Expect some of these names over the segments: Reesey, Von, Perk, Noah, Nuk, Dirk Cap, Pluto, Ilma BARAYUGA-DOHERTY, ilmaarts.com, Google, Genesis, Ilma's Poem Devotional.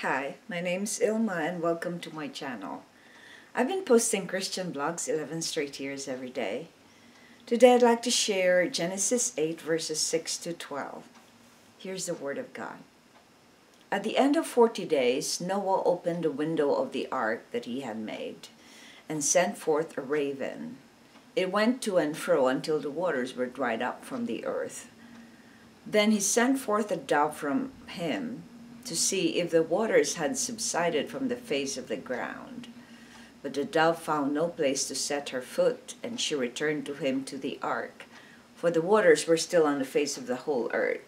Hi, my name's Ilma and welcome to my channel. I've been posting Christian blogs 11 straight years every day. Today I'd like to share Genesis 8 verses 6 to 12. Here's the Word of God. At the end of 40 days, Noah opened the window of the ark that he had made and sent forth a raven. It went to and fro until the waters were dried up from the earth. Then he sent forth a dove from him to see if the waters had subsided from the face of the ground. But the dove found no place to set her foot, and she returned to him to the ark, for the waters were still on the face of the whole earth.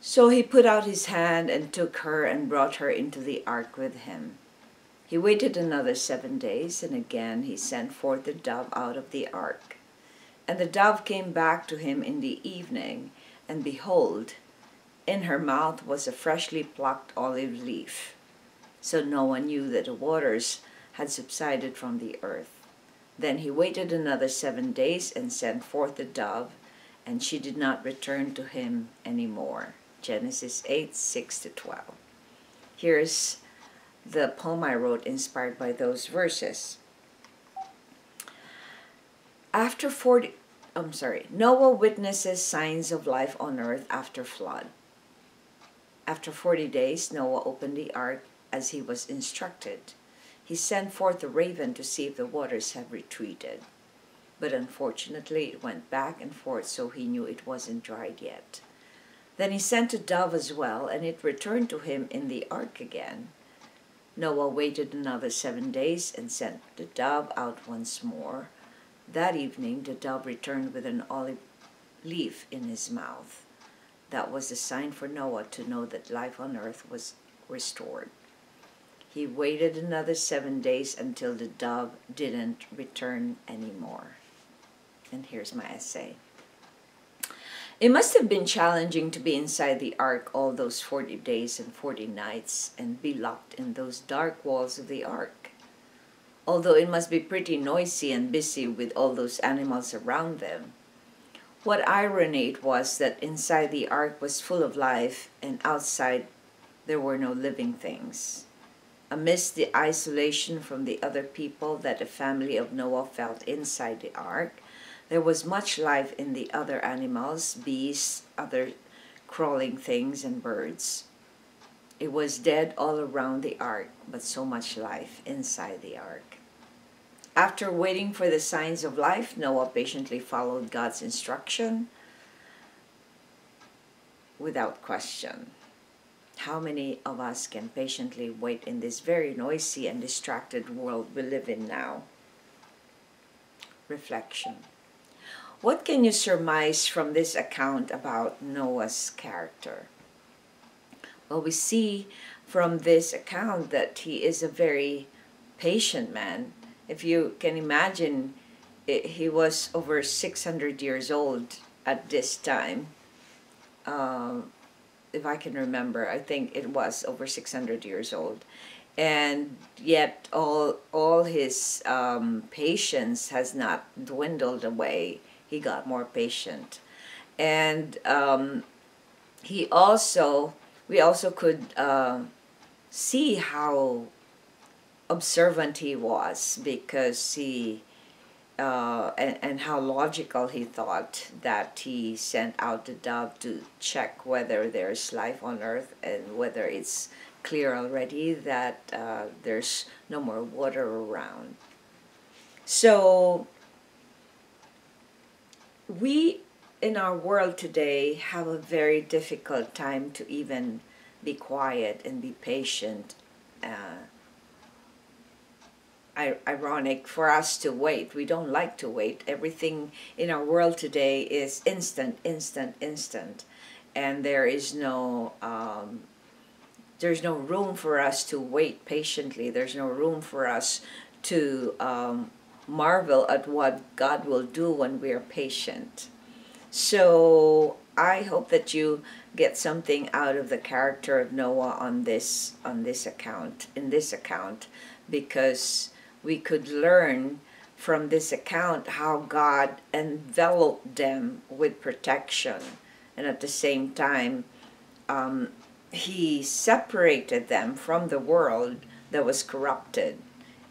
So he put out his hand and took her and brought her into the ark with him. He waited another 7 days, and again he sent forth the dove out of the ark. And the dove came back to him in the evening, and behold, in her mouth was a freshly plucked olive leaf. So Noah knew that the waters had subsided from the earth. Then he waited another 7 days and sent forth the dove, and she did not return to him any more. Genesis 8, 6 to 12. Here's the poem I wrote inspired by those verses. After Noah witnesses signs of life on earth after flood. After 40 days, Noah opened the ark as he was instructed. He sent forth a raven to see if the waters had retreated. But unfortunately, it went back and forth, so he knew it wasn't dried yet. Then he sent a dove as well, and it returned to him in the ark again. Noah waited another 7 days and sent the dove out once more. That evening, the dove returned with an olive leaf in his mouth. That was a sign for Noah to know that life on earth was restored. He waited another 7 days until the dove didn't return anymore. And here's my essay. It must have been challenging to be inside the ark all those 40 days and 40 nights and be locked in those dark walls of the ark. Although it must be pretty noisy and busy with all those animals around them. What irony it was that inside the ark was full of life and outside there were no living things. Amidst the isolation from the other people that the family of Noah felt inside the ark, there was much life in the other animals, beasts, other crawling things, and birds. It was dead all around the ark, but so much life inside the ark. After waiting for the signs of life, Noah patiently followed God's instruction without question. How many of us can patiently wait in this very noisy and distracted world we live in now? Reflection. What can you surmise from this account about Noah's character? Well, we see from this account that he is a very patient man. If you can imagine, he was over 600 years old at this time. If I can remember, I think it was over 600 years old. And yet all his patience has not dwindled away. He got more patient. And we also could see how observant he was, because he and how logical he thought that he sent out the dove to check whether there's life on earth and whether it's clear already that there's no more water around. So we in our world today have a very difficult time to even be quiet and be patient. Ironic for us to wait. We don't like to wait. Everything in our world today is instant, instant, instant. And there is no there's no room for us to wait patiently. There's no room for us to marvel at what God will do when we are patient. So I hope that you get something out of the character of Noah in this account, because we could learn from this account how God enveloped them with protection, and at the same time He separated them from the world that was corrupted.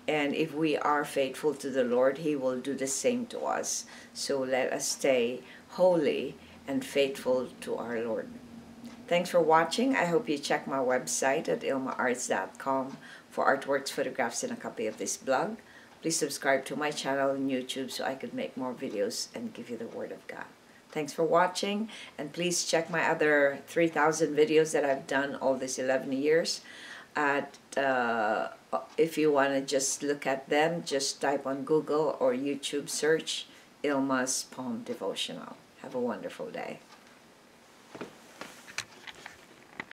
And if we are faithful to the Lord, He will do the same to us. So let us stay holy and faithful to our Lord. Thanks for watching. I hope you check my website at ilmaarts.com for artworks, photographs, and a copy of this blog. Please subscribe to my channel on YouTube so I could make more videos and give you the Word of God. Thanks for watching, and please check my other 3,000 videos that I've done all these 11 years. If you want to just look at them, just type on Google or YouTube search Ilma's Poem Devotional. Have a wonderful day.